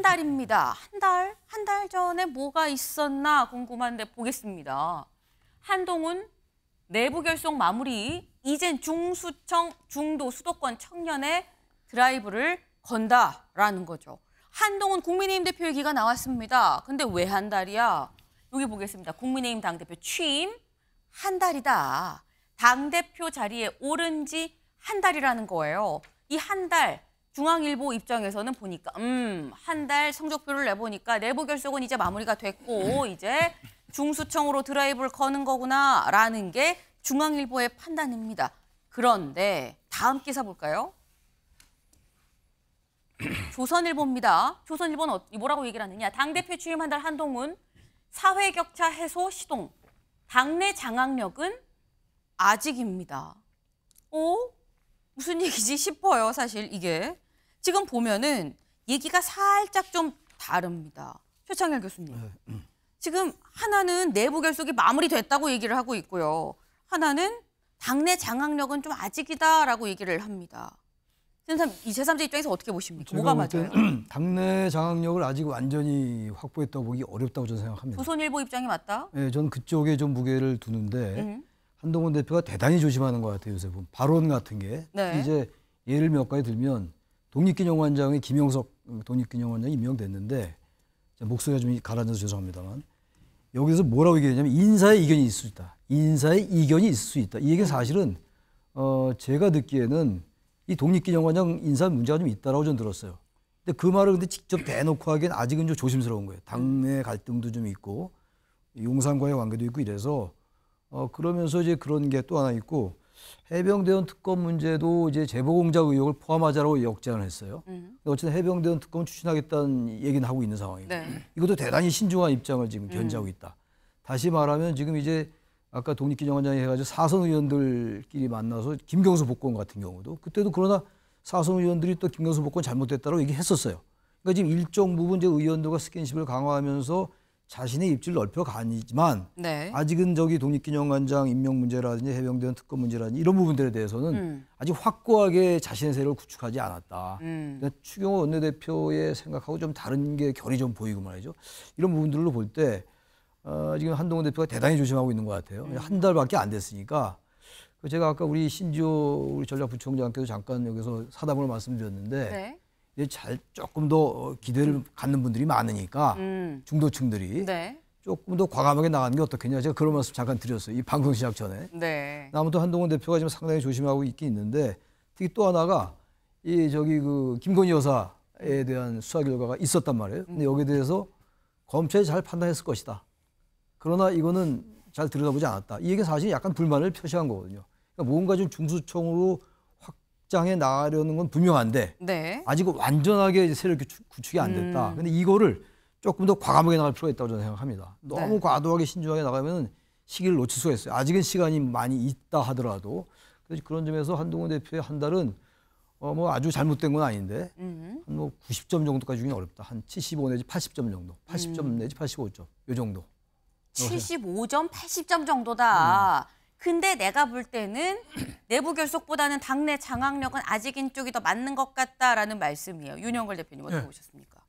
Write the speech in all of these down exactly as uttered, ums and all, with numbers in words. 한 달입니다. 한 달? 한 달 전에 뭐가 있었나 궁금한데 보겠습니다. 한동훈 내부 결속 마무리, 이젠 중수청, 중도, 수도권 청년의 드라이브를 건다라는 거죠. 한동훈 국민의힘 대표 얘기가 나왔습니다. 근데 왜 한 달이야? 여기 보겠습니다. 국민의힘 당대표 취임 한 달이다. 당대표 자리에 오른 지 한 달이라는 거예요. 이 한 달, 중앙일보 입장에서는 보니까 음, 한 달 성적표를 내보니까 내부 결속은 이제 마무리가 됐고 이제 중수청으로 드라이브를 거는 거구나라는 게 중앙일보의 판단입니다. 그런데 다음 기사 볼까요? 조선일보입니다. 조선일보는 뭐라고 얘기를 하느냐. 당대표 취임 한 달 한동훈, 사회 격차 해소 시동, 당내 장악력은 아직입니다. 오? 무슨 얘기지 싶어요, 사실 이게. 지금 보면은 얘기가 살짝 좀 다릅니다. 최창렬 교수님. 지금 하나는 내부 결속이 마무리됐다고 얘기를 하고 있고요. 하나는 당내 장악력은 좀 아직이다라고 얘기를 합니다. 이 제삼자 입장에서 어떻게 보십니까? 뭐가 맞아요? 당내 장악력을 아직 완전히 확보했다고 보기 어렵다고 저는 생각합니다. 조선일보 입장이 맞다? 네, 저는 그쪽에 좀 무게를 두는데 음. 한동훈 대표가 대단히 조심하는 것 같아요. 요새 보면 발언 같은 게. 네. 이제 예를 몇 가지 들면 독립기념관장이 김영석 독립기념관장이 임명됐는데 목소리가 좀 가라앉아서 죄송합니다만 여기서 뭐라고 얘기했냐면 인사의 이견이 있을 수 있다. 인사의 이견이 있을 수 있다. 이 얘기는 사실은 어, 제가 듣기에는 이 독립기념관장 인사 문제가 좀 있다라고 전 들었어요. 근데 그 말을 근데 직접 대놓고 하기엔 아직은 좀 조심스러운 거예요. 당내 갈등도 좀 있고 용산과의 관계도 있고 이래서 어 그러면서 이제 그런 게 또 하나 있고 해병대원 특검 문제도 이제 재보공작 의혹을 포함하자라고 역제안을 했어요. 음. 어쨌든 해병대원 특검 추진하겠다는 얘기는 하고 있는 상황이고 네. 이것도 대단히 신중한 입장을 지금 견지하고 있다. 음. 다시 말하면 지금 이제 아까 독립기념관장이 해가지고 사선 의원들끼리 만나서 김경수 복권 같은 경우도 그때도 그러나 사선 의원들이 또 김경수 복권 잘못됐다고 얘기했었어요. 그러니까 지금 일정 부분 이제 의원들과 스킨십을 강화하면서 자신의 입지를 넓혀가니지만 네. 아직은 저기 독립기념관장 임명 문제라든지 해병대원 특검 문제라든지 이런 부분들에 대해서는 음. 아직 확고하게 자신의 세력을 구축하지 않았다. 음. 그러니까 추경호 원내대표의 생각하고 좀 다른 게 결이 좀 보이고 말이죠. 이런 부분들로 볼 때 어, 지금 한동훈 대표가 대단히 조심하고 있는 것 같아요. 음. 한 달밖에 안 됐으니까 제가 아까 우리 신지호 우리 전략부총장께서 잠깐 여기서 사담을 말씀드렸는데 네. 잘 조금 더 기대를 음. 갖는 분들이 많으니까 음. 중도층들이 네. 조금 더 과감하게 나가는 게 어떻겠냐 제가 그런 말씀 잠깐 드렸어요. 이 방송 시작 전에. 네. 아무튼 한동훈 대표가 지금 상당히 조심하고 있긴 있는데 특히 또 하나가 이 저기 그 김건희 여사에 대한 수사 결과가 있었단 말이에요. 근데 여기에 대해서 검찰이 잘 판단했을 것이다. 그러나 이거는 잘 들여다보지 않았다. 이 얘기는 사실 약간 불만을 표시한 거거든요. 그러니까 뭔가 좀 중수청으로 확장해 나가려는 건 분명한데 네. 아직 완전하게 세력 구축이 안 됐다. 음. 근데 이거를 조금 더 과감하게 나갈 필요가 있다고 저는 생각합니다. 너무 네. 과도하게 신중하게 나가면 시기를 놓칠 수가 있어요. 아직은 시간이 많이 있다 하더라도. 그래서 그런 점에서 한동훈 대표의 한 달은 어 뭐 아주 잘못된 건 아닌데 음. 한 뭐 구십 점 정도까지 주긴 어렵다. 한 칠십오 내지 팔십 점 정도. 팔십 점 음. 내지 팔십오 점. 요 정도. 칠십오 점, 팔십 점 정도다. 음. 근데 내가 볼 때는 내부 결속보다는 당내 장악력은 아직인 쪽이 더 맞는 것 같다라는 말씀이에요. 윤영걸 대표님 어떻게 네. 보셨습니까?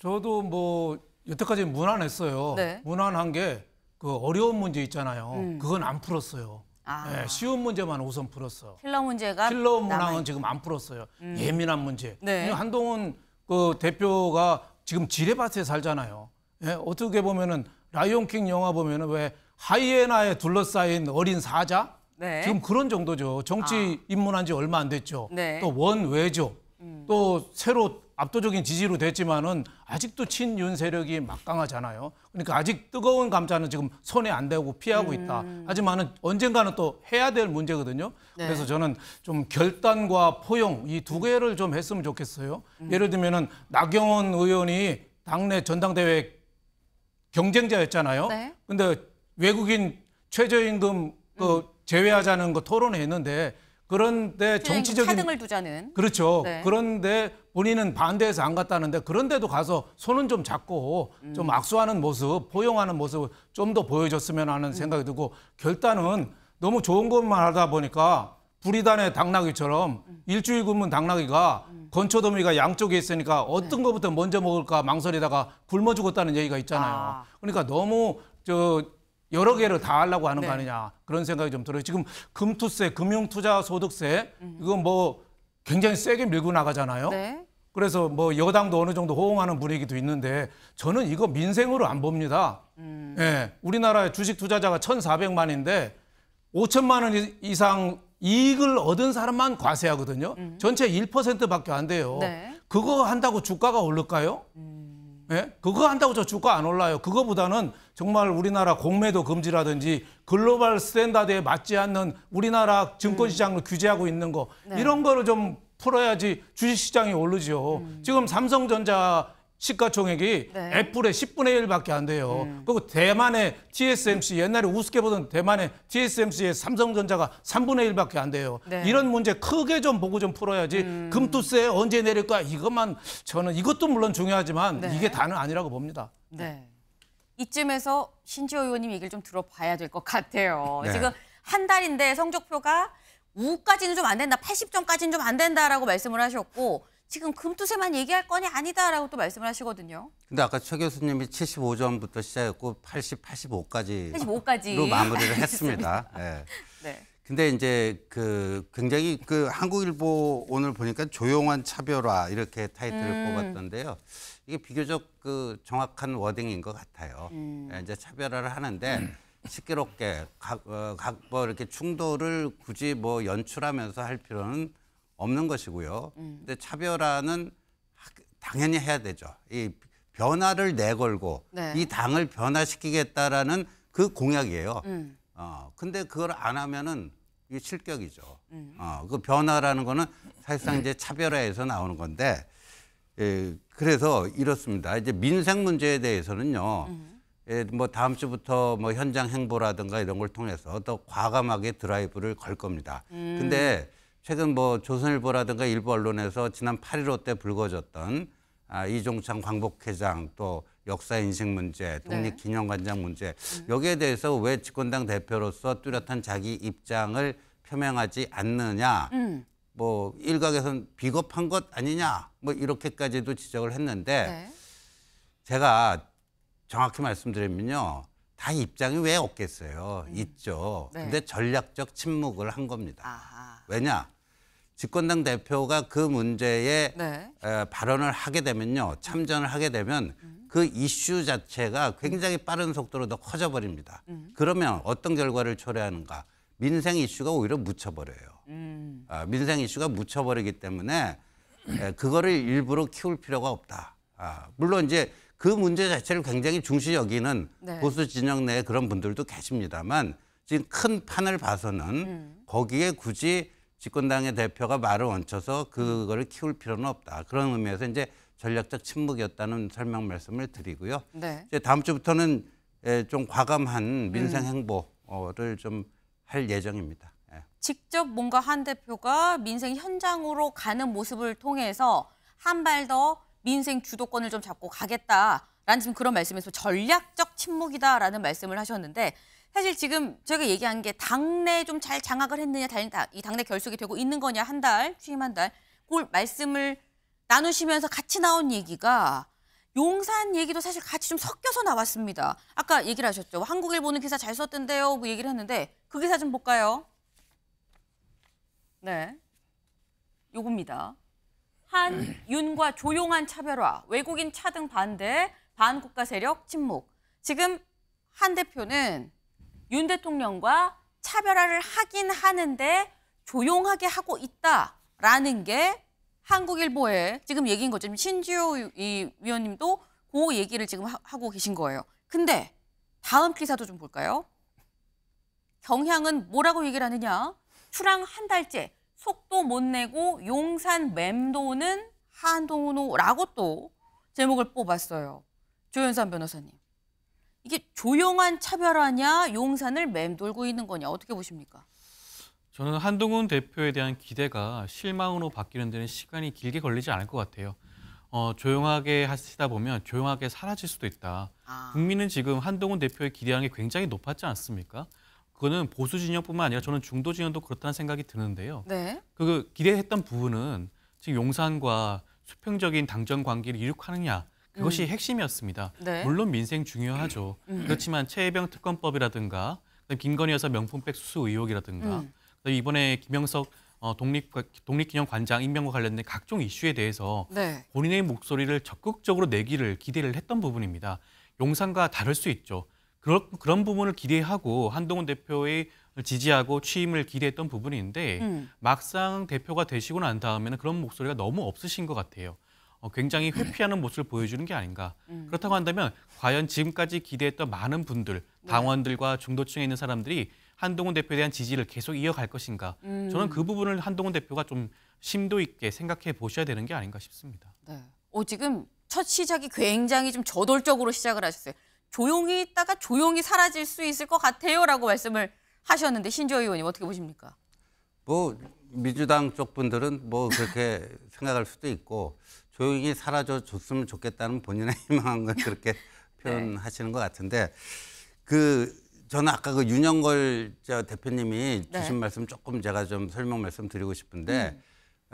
저도 뭐 여태까지 무난했어요. 네. 무난한 게 그 어려운 문제 있잖아요. 음. 그건 안 풀었어요. 아. 네, 쉬운 문제만 우선 풀었어. 킬러 문제가 킬러 문항은 지금 안 풀었어요. 음. 예민한 문제. 네. 한동훈 그 대표가 지금 지뢰밭에 살잖아요. 네, 어떻게 보면은. 라이온킹 영화 보면은 왜 하이에나에 둘러싸인 어린 사자? 네. 지금 그런 정도죠. 정치 아. 입문한 지 얼마 안 됐죠. 네. 또 원외죠. 음. 또 새로 압도적인 지지로 됐지만은 아직도 친윤 세력이 막강하잖아요. 그러니까 아직 뜨거운 감자는 지금 손에 안 대고 피하고 음. 있다. 하지만은 언젠가는 또 해야 될 문제거든요. 네. 그래서 저는 좀 결단과 포용 이 두 개를 좀 했으면 좋겠어요. 음. 예를 들면은 나경원 의원이 당내 전당대회 경쟁자였잖아요. 네. 근데 외국인 최저임금 그 음. 제외하자는 거 토론했는데 그런데 정치적인 차등을 두자는 그렇죠. 네. 그런데 본인은 반대해서 안 갔다는데 그런데도 가서 손은 좀 잡고 음. 좀 악수하는 모습, 포용하는 모습 좀 더 보여줬으면 하는 생각이 음. 들고 결단은 너무 좋은 것만 하다 보니까 불이단의 당나귀처럼 일주일 굶은 당나귀가 음. 건초더미가 양쪽에 있으니까 어떤 거부터 먼저 먹을까 망설이다가 굶어 죽었다는 얘기가 있잖아요. 아. 그러니까 너무 저 여러 개를 다 하려고 하는 네. 거 아니냐 그런 생각이 좀 들어요. 지금 금투세, 금융투자소득세 이건 뭐 굉장히 세게 밀고 나가잖아요. 네. 그래서 뭐 여당도 어느 정도 호응하는 분위기도 있는데 저는 이거 민생으로 안 봅니다. 음. 예, 우리나라의 주식 투자자가 천사백만인데 오천만 원 이상 이익을 얻은 사람만 과세하거든요. 음. 전체 일 퍼센트밖에 안 돼요. 네. 그거 한다고 주가가 오를까요? 음. 예? 그거 한다고 저 주가 안 올라요. 그거보다는 정말 우리나라 공매도 금지라든지 글로벌 스탠다드에 맞지 않는 우리나라 증권시장을 음. 규제하고 있는 거 네. 이런 거를 좀 풀어야지 주식시장이 오르죠. 음. 지금 삼성전자 시가총액이 네. 애플의 십분의 일밖에 안 돼요. 음. 그리고 대만의 티에스엠씨, 옛날에 우습게 보던 대만의 티에스엠씨의 삼성전자가 삼분의 일밖에 안 돼요. 네. 이런 문제 크게 좀 보고 좀 풀어야지 음. 금투세 언제 내릴까 이것만 저는 이것도 물론 중요하지만 네. 이게 다는 아니라고 봅니다. 네. 이쯤에서 신지호 의원님 얘기를 좀 들어봐야 될 것 같아요. 네. 지금 한 달인데 성적표가 우까지는 좀 안 된다, 팔십 점까지는 좀 안 된다라고 말씀을 하셨고 지금 금투세만 얘기할 건이 아니다라고 또 말씀을 하시거든요. 근데 아까 최 교수님이 칠십오 점부터 시작했고 팔십, 팔십오까지 팔십오까지로 마무리를 했습니다. 네. 네. 근데 이제 그 굉장히 그 한국일보 오늘 보니까 조용한 차별화 이렇게 타이틀을 음. 뽑았던데요. 이게 비교적 그 정확한 워딩인 것 같아요. 음. 이제 차별화를 하는데. 음. 시끄럽게 각, 어, 각 뭐 이렇게 충돌을 굳이 뭐 연출하면서 할 필요는 없는 것이고요. 음. 근데 차별화는 하, 당연히 해야 되죠. 이 변화를 내걸고 네. 이 당을 변화시키겠다라는 그 공약이에요. 음. 어 근데 그걸 안 하면은 이게 실격이죠. 음. 어 그 변화라는 거는 사실상 이제 차별화에서 나오는 건데, 예, 그래서 이렇습니다. 이제 민생 문제에 대해서는요. 음. 예, 뭐 다음 주부터 뭐 현장 행보라든가 이런 걸 통해서 더 과감하게 드라이브를 걸 겁니다. 음. 근데 최근 뭐 조선일보라든가 일부 언론에서 지난 팔일오 때 불거졌던 아, 이종창 광복회장 또 역사인식 문제, 독립기념관장 문제 여기에 대해서 왜 집권당 대표로서 뚜렷한 자기 입장을 표명하지 않느냐 음. 뭐 일각에서는 비겁한 것 아니냐 뭐 이렇게까지도 지적을 했는데 네. 제가 정확히 말씀드리면요. 다 입장이 왜 없겠어요? 음. 있죠. 네. 근데 전략적 침묵을 한 겁니다. 아하. 왜냐? 집권당 대표가 그 문제에 네. 에, 발언을 하게 되면요. 참전을 하게 되면 음. 그 이슈 자체가 굉장히 빠른 속도로 더 커져버립니다. 음. 그러면 어떤 결과를 초래하는가? 민생 이슈가 오히려 묻혀버려요. 음. 아, 민생 이슈가 묻혀버리기 때문에 에, 그거를 일부러 키울 필요가 없다. 아, 물론 이제 그 문제 자체를 굉장히 중시 여기는 네. 보수 진영 내에 그런 분들도 계십니다만 지금 큰 판을 봐서는 음. 거기에 굳이 집권당의 대표가 말을 얹혀서 그거를 키울 필요는 없다. 그런 의미에서 이제 전략적 침묵이었다는 설명 말씀을 드리고요. 네. 이제 다음 주부터는 좀 과감한 민생 행보를 좀 할 예정입니다. 예. 직접 뭔가 한 대표가 민생 현장으로 가는 모습을 통해서 한 발 더 민생 주도권을 좀 잡고 가겠다라는 지금 그런 말씀에서 전략적 침묵이다라는 말씀을 하셨는데 사실 지금 저희가 얘기한 게 당내 좀 잘 장악을 했느냐, 이 당내 결속이 되고 있는 거냐 한 달, 취임 한 달, 그 말씀을 나누시면서 같이 나온 얘기가 용산 얘기도 사실 같이 좀 섞여서 나왔습니다. 아까 얘기를 하셨죠. 한국일보는 기사 잘 썼던데요, 그 얘기를 했는데 그 기사 좀 볼까요? 네, 요겁니다. 한윤과 조용한 차별화, 외국인 차등 반대, 반국가 세력 침묵. 지금 한 대표는 윤 대통령과 차별화를 하긴 하는데 조용하게 하고 있다라는 게 한국일보의 지금 얘기인 거죠. 신지호 위원님도 그 얘기를 지금 하고 계신 거예요. 근데 다음 기사도 좀 볼까요? 경향은 뭐라고 얘기를 하느냐. 출항 한 달째. 속도 못 내고 용산 맴도는 한동훈호라고 또 제목을 뽑았어요. 조현삼 변호사님. 이게 조용한 차별화냐 용산을 맴돌고 있는 거냐 어떻게 보십니까? 저는 한동훈 대표에 대한 기대가 실망으로 바뀌는 데는 시간이 길게 걸리지 않을 것 같아요. 어, 조용하게 하시다 보면 조용하게 사라질 수도 있다. 아. 국민은 지금 한동훈 대표의 기대하는 게 굉장히 높았지 않습니까? 그거는 보수 진영뿐만 아니라 저는 중도 진영도 그렇다는 생각이 드는데요. 네. 그 기대했던 부분은 즉 용산과 수평적인 당정 관계를 이룩하느냐 그것이 음. 핵심이었습니다. 네. 물론 민생 중요하죠. 음. 그렇지만 최혜병 특검법이라든가 김건희 여사 명품백 수수 의혹이라든가 음. 이번에 김영석 독립, 독립기념관장 임명과 관련된 각종 이슈에 대해서 네. 본인의 목소리를 적극적으로 내기를 기대를 했던 부분입니다. 용산과 다를 수 있죠. 그런, 그런 부분을 기대하고 한동훈 대표의 지지하고 취임을 기대했던 부분인데 음. 막상 대표가 되시고 난 다음에는 그런 목소리가 너무 없으신 것 같아요. 어, 굉장히 회피하는 모습을 보여주는 게 아닌가. 음. 그렇다고 한다면 과연 지금까지 기대했던 많은 분들, 당원들과 중도층에 있는 사람들이 한동훈 대표에 대한 지지를 계속 이어갈 것인가. 음. 저는 그 부분을 한동훈 대표가 좀 심도 있게 생각해 보셔야 되는 게 아닌가 싶습니다. 네. 어, 지금 첫 시작이 굉장히 좀 저돌적으로 시작을 하셨어요. 조용히 있다가 조용히 사라질 수 있을 것 같아요라고 말씀을 하셨는데 신지호 의원님 어떻게 보십니까? 뭐 민주당 쪽 분들은 뭐 그렇게 생각할 수도 있고 조용히 사라져줬으면 좋겠다는 본인의 희망을 그렇게 표현하시는 네. 것 같은데 그 저는 아까 그 윤영걸 대표님이 주신 네. 말씀 조금 제가 좀 설명 말씀드리고 싶은데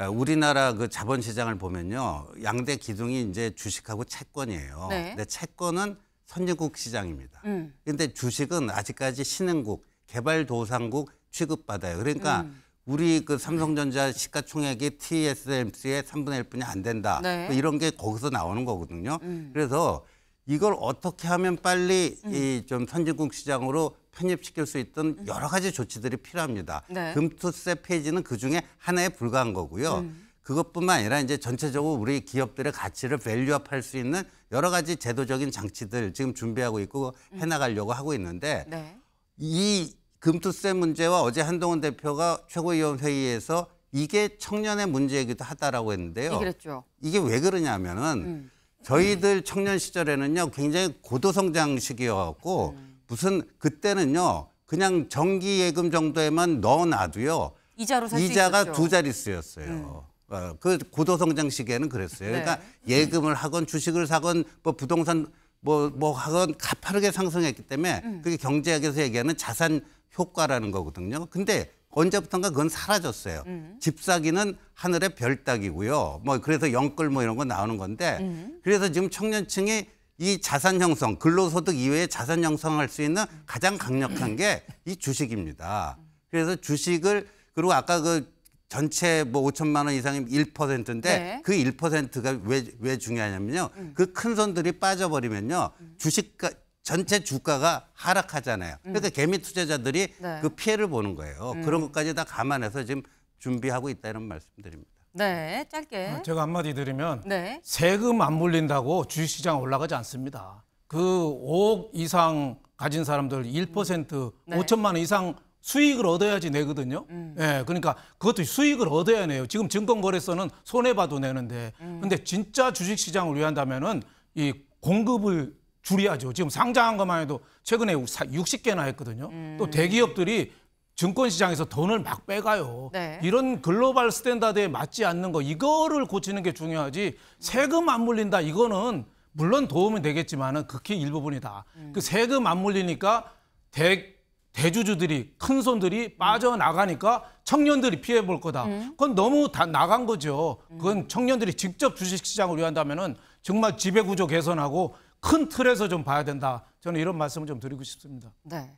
음. 우리나라 그 자본시장을 보면요 양대 기둥이 이제 주식하고 채권이에요. 네. 근데 채권은 선진국 시장입니다. 음. 근데 주식은 아직까지 신흥국 개발도상국 취급받아요. 그러니까 음. 우리 그 삼성전자 시가총액이 티 에스 엠 씨의 삼분의 일뿐이 안 된다. 네. 이런 게 거기서 나오는 거거든요. 음. 그래서 이걸 어떻게 하면 빨리 음. 이 좀 선진국 시장으로 편입시킬 수 있던 음. 여러 가지 조치들이 필요합니다. 네. 금투세 폐지는 그중에 하나에 불과한 거고요. 음. 그것뿐만 아니라 이제 전체적으로 우리 기업들의 가치를 밸류업할 수 있는 여러 가지 제도적인 장치들 지금 준비하고 있고 음. 해나가려고 하고 있는데 네. 이 금투세 문제와 어제 한동훈 대표가 최고위원 회의에서 이게 청년의 문제이기도 하다라고 했는데요. 그랬죠. 이게 왜 그러냐면은 음. 저희들 청년 시절에는요 굉장히 고도성장 시기여갖고 음. 무슨 그때는요 그냥 정기예금 정도에만 넣어놔도요 이자로 살 수 이자가 있었죠. 두 자릿수였어요. 음. 어, 그 고도성장 시기에는 그랬어요. 네. 그러니까 예금을 하건 주식을 사건 뭐 부동산 뭐, 뭐 하건 가파르게 상승했기 때문에 음. 그게 경제학에서 얘기하는 자산 효과라는 거거든요. 근데 언제부턴가 그건 사라졌어요. 음. 집 사기는 하늘의 별 따기고요. 뭐 그래서 영끌 뭐 이런 거 나오는 건데 음. 그래서 지금 청년층이 이 자산 형성, 근로소득 이외에 자산 형성할 수 있는 가장 강력한 게 이 주식입니다. 그래서 주식을 그리고 아까 그 전체 뭐 오천만 원 이상이 일 퍼센트인데 네. 그 일 퍼센트가 왜, 왜 중요하냐면요. 음. 그 큰 손들이 빠져버리면요. 음. 주식가, 전체 주가가 하락하잖아요. 음. 그러니까 개미 투자자들이 네. 그 피해를 보는 거예요. 음. 그런 것까지 다 감안해서 지금 준비하고 있다 이런 말씀드립니다. 네, 짧게. 제가 한마디 드리면 네. 세금 안 물린다고 주식시장 올라가지 않습니다. 그 오억 이상 가진 사람들 일 퍼센트 네. 오천만 원 이상 수익을 얻어야지 내거든요. 음. 예, 그러니까 그것도 수익을 얻어야 내요. 지금 증권거래소는 손해봐도 내는데. 음. 근데 진짜 주식시장을 위한다면은 이 공급을 줄여야죠. 지금 상장한 것만 해도 최근에 육십 개나 했거든요. 음. 또 대기업들이 증권시장에서 돈을 막 빼가요. 네. 이런 글로벌 스탠다드에 맞지 않는 거 이거를 고치는 게 중요하지 세금 안 물린다 이거는 물론 도움이 되겠지만은 극히 일부분이다. 음. 그 세금 안 물리니까 대 대주주들이, 큰 손들이 빠져나가니까 청년들이 피해볼 거다. 그건 너무 다 나간 거죠. 그건 청년들이 직접 주식시장을 위한다면은 정말 지배구조 개선하고 큰 틀에서 좀 봐야 된다. 저는 이런 말씀을 좀 드리고 싶습니다. 네,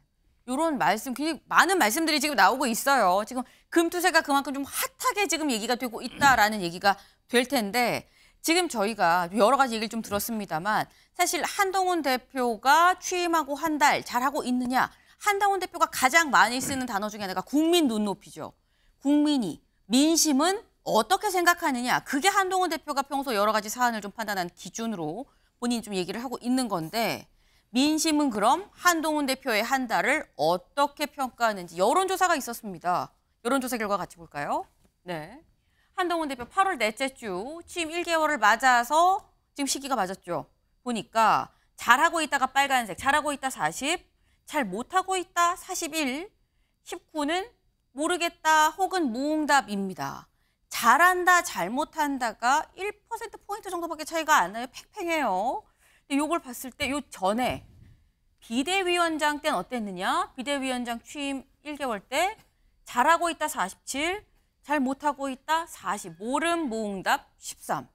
이런 말씀, 굉장히 많은 말씀들이 지금 나오고 있어요. 지금 금투세가 그만큼 좀 핫하게 지금 얘기가 되고 있다라는 얘기가 될 텐데 지금 저희가 여러 가지 얘기를 좀 들었습니다만 사실 한동훈 대표가 취임하고 한 달 잘하고 있느냐 한동훈 대표가 가장 많이 쓰는 단어 중에 하나가 국민 눈높이죠. 국민이, 민심은 어떻게 생각하느냐. 그게 한동훈 대표가 평소 여러 가지 사안을 좀 판단한 기준으로 본인이 좀 얘기를 하고 있는 건데 민심은 그럼 한동훈 대표의 한 달을 어떻게 평가하는지 여론조사가 있었습니다. 여론조사 결과 같이 볼까요? 네, 한동훈 대표 팔월 넷째 주 취임 일 개월을 맞아서 지금 시기가 맞았죠. 보니까 잘하고 있다가 빨간색, 잘하고 있다 사십, 잘 못하고 있다 사십일, 십구는 모르겠다 혹은 무응답입니다. 잘한다 잘못한다가 일 퍼센트 포인트 정도밖에 차이가 안 나요. 팽팽해요. 근데 요걸 봤을 때 요 전에 비대위원장 때는 어땠느냐. 비대위원장 취임 일 개월 때 잘하고 있다 사십칠, 잘 못하고 있다 사십, 모름 모응답 십삼.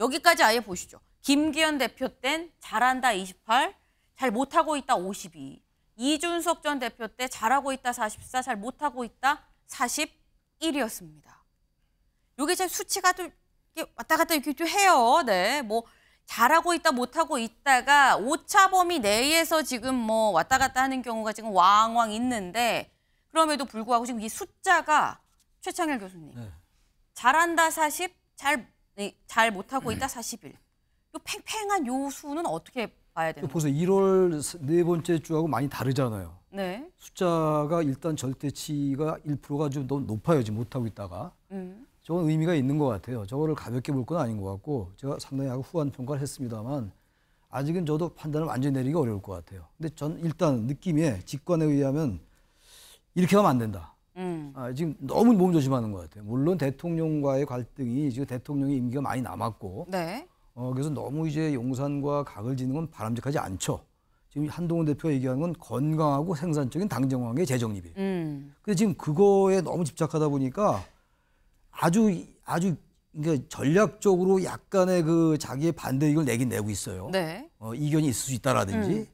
여기까지 아예 보시죠. 김기현 대표 땐 잘한다 이십팔, 잘 못하고 있다 오십이. 이준석 전 대표 때 잘하고 있다 사십사, 잘 못하고 있다 사십일이었습니다. 요게 제 수치가 좀 왔다 갔다 이렇게 좀 해요. 네, 뭐 잘하고 있다 못하고 있다가 오차 범위 내에서 지금 뭐 왔다 갔다 하는 경우가 지금 왕왕 있는데 그럼에도 불구하고 지금 이 숫자가 최창렬 교수님. 네. 잘한다 사십, 잘, 네, 잘 못하고 있다 사십일. 요 팽팽한 요 수는 어떻게 봐야 되나요? 보세요. 일월 네 번째 주하고 많이 다르잖아요. 네. 숫자가 일단 절대치가 일 퍼센트가 좀 너무 높아요. 지금 못하고 있다가. 음. 저건 의미가 있는 것 같아요. 저거를 가볍게 볼 건 아닌 것 같고 제가 상당히 후한 평가를 했습니다만 아직은 저도 판단을 완전히 내리기 어려울 것 같아요. 근데 전 일단 느낌에 직관에 의하면 이렇게 하면 안 된다. 음. 아, 지금 너무 몸 조심하는 것 같아요. 물론 대통령과의 갈등이 지금 대통령의 임기가 많이 남았고 네. 어, 그래서 너무 이제 용산과 각을 지는 건 바람직하지 않죠. 지금 한동훈 대표가 얘기하는 건 건강하고 생산적인 당정관계 재정립이에요. 음. 근데 지금 그거에 너무 집착하다 보니까 아주 아주 그러니까 전략적으로 약간의 그 자기의 반대 의견을 내긴 내고 있어요. 네. 어, 이견이 있을 수 있다라든지 음.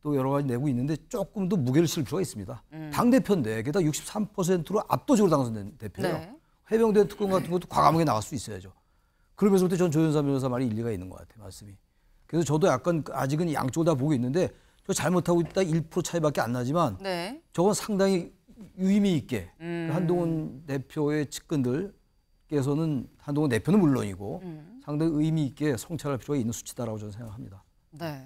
또 여러 가지 내고 있는데 조금 더 무게를 실 필요가 있습니다. 음. 당 대표인데 게다가 육십삼 퍼센트로 압도적으로 당선된 대표예요. 네. 해병대 특검 같은 것도 과감하게 나갈 수 있어야죠. 그러면서부터 전 조현삼 변호사 말이 일리가 있는 것 같아요. 말씀이. 그래서 저도 약간 아직은 양쪽을 다 보고 있는데 저 잘못하고 있다 일 퍼센트 차이밖에 안 나지만 네. 저건 상당히 의미 있게 음. 한동훈 대표의 측근들 께서는 한동훈 대표는 물론이고 음. 상당히 의미 있게 성찰할 필요가 있는 수치다라고 저는 생각합니다. 네.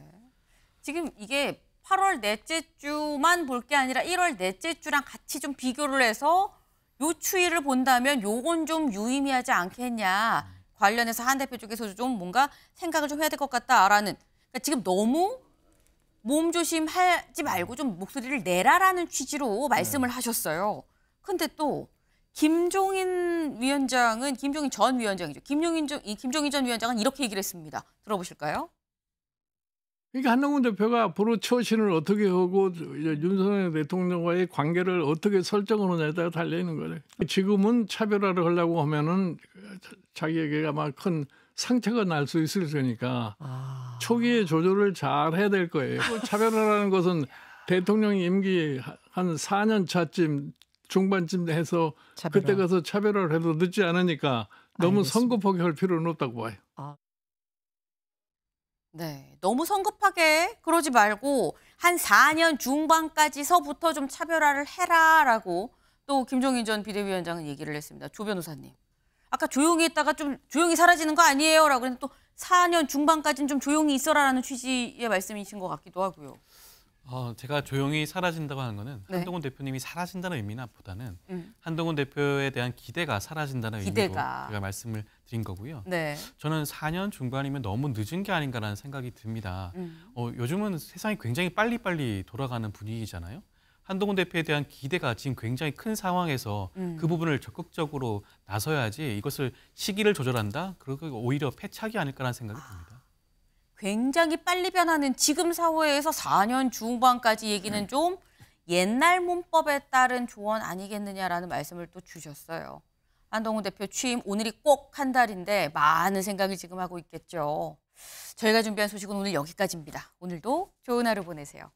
지금 이게 팔월 넷째 주만 볼 게 아니라 일월 넷째 주랑 같이 좀 비교를 해서 요 추이를 본다면 요건 좀 유의미하지 않겠냐. 음. 관련해서 한 대표 쪽에서도 좀 뭔가 생각을 좀 해야 될 것 같다라는. 그러니까 지금 너무 몸조심하지 말고 좀 목소리를 내라라는 취지로 말씀을 네. 하셨어요. 근데 또 김종인 위원장은 김종인 전 위원장이죠. 김종인, 김종인 전 위원장은 이렇게 얘기를 했습니다. 들어보실까요? 그러니까 한동훈 대표가 보루 처신을 어떻게 하고 윤석열 대통령과의 관계를 어떻게 설정하느냐에 따라 달려있는 거예요. 지금은 차별화를 하려고 하면은 자기에게 아마 큰 상처가 날 수 있을 테니까 아... 초기에 조절을 잘 해야 될 거예요. 차별화라는 것은 대통령 임기 한 사 년 차쯤 중반쯤 해서 차별화. 그때 가서 차별화를 해도 늦지 않으니까 너무 알겠습니다. 성급하게 할 필요는 없다고 봐요. 아. 네, 너무 성급하게 그러지 말고 한 사 년 중반까지서부터 좀 차별화를 해라라고 또 김종인 전 비대위원장은 얘기를 했습니다. 조 변호사님. 아까 조용히 있다가 좀 조용히 사라지는 거 아니에요? 라고 했는데 또 사 년 중반까지는 좀 조용히 있어라라는 취지의 말씀이신 것 같기도 하고요. 어, 제가 조용히 사라진다고 하는 거는 네. 한동훈 대표님이 사라진다는 의미나 보다는 음. 한동훈 대표에 대한 기대가 사라진다는 기대가. 의미로 제가 말씀을 드린 거고요. 네. 저는 사 년 중반이면 너무 늦은 게 아닌가라는 생각이 듭니다. 음. 어, 요즘은 세상이 굉장히 빨리빨리 돌아가는 분위기잖아요. 한동훈 대표에 대한 기대가 지금 굉장히 큰 상황에서 음. 그 부분을 적극적으로 나서야지 이것을 시기를 조절한다? 그리고 오히려 패착이 아닐까라는 생각이 듭니다. 아. 굉장히 빨리 변하는 지금 사회에서 사 년 중반까지 얘기는 좀 옛날 문법에 따른 조언 아니겠느냐라는 말씀을 또 주셨어요. 한동훈 대표 취임 오늘이 꼭 한 달인데 많은 생각을 지금 하고 있겠죠. 저희가 준비한 소식은 오늘 여기까지입니다. 오늘도 좋은 하루 보내세요.